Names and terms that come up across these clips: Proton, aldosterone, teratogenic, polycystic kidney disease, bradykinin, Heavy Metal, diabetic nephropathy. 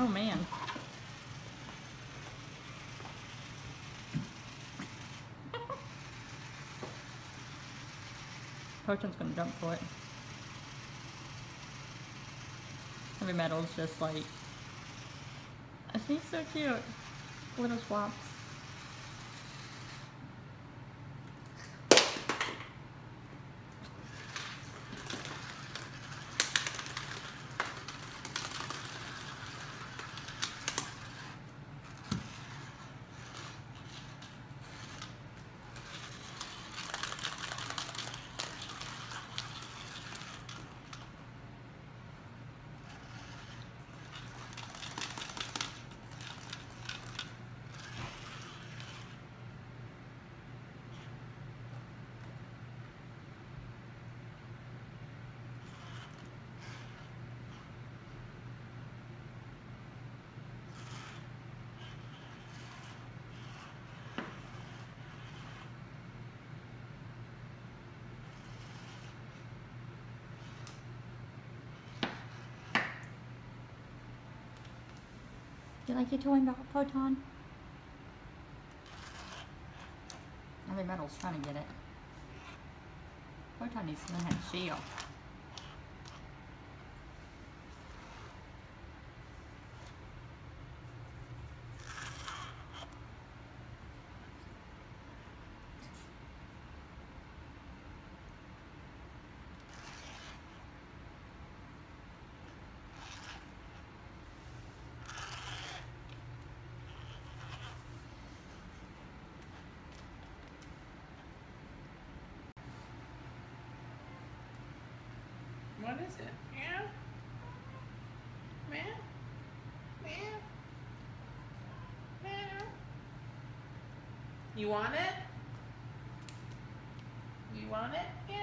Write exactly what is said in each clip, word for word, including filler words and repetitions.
Oh man. Proton's gonna jump for it. Heavy Metal's just like, oh, she's so cute. Little swaps. Do you like your toy, Proton? Heavy Metal's trying to get it. Proton needs to learn how to shield. What is it? Yeah? Man? Man? Man? You want it? You want it? Yeah?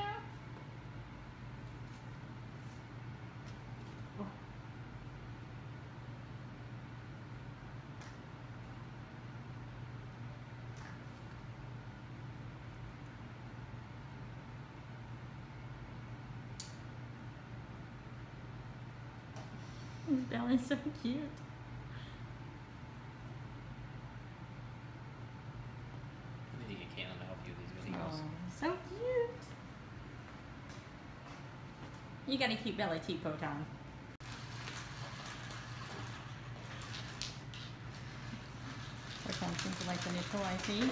Oh. His belly's so cute. I need to get Canon to help you with these videos. Oh, so cute. You got a cute belly too, Proton. Proton seems to like the new toy, I see.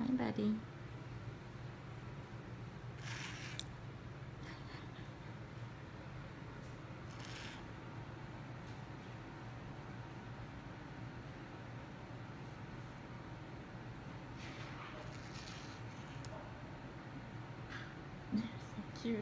Hi, buddy. So cute.